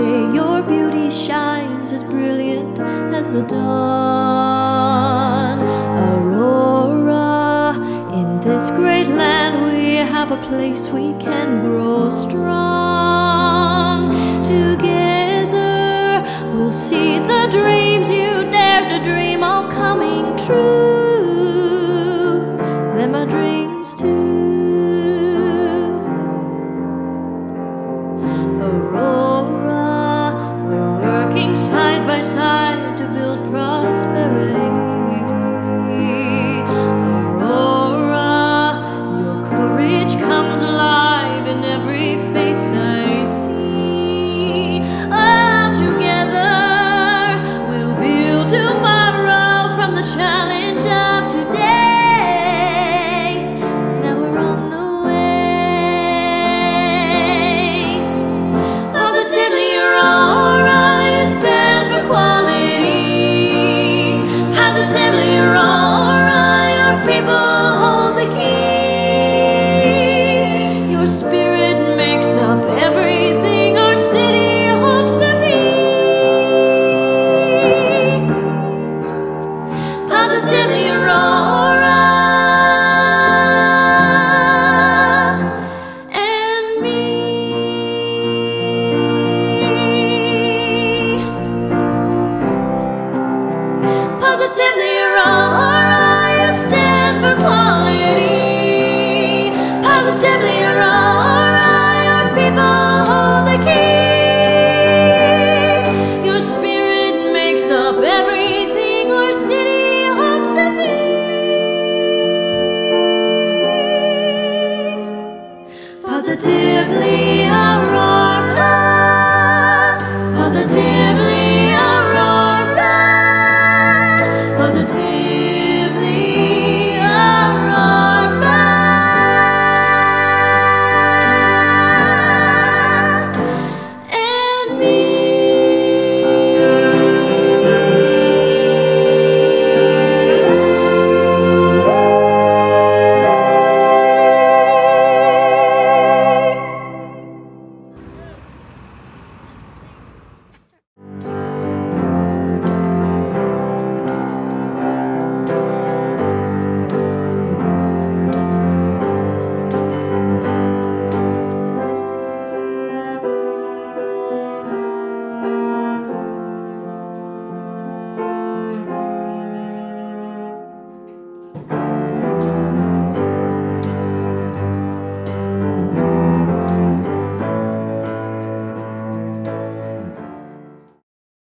day your beauty shines as brilliant as the dawn. Aurora, in this great land we have a place we can grow strong. Together we'll see the dreams you dared to dream all coming true. They're my dreams too. Aurora, we're working side by side.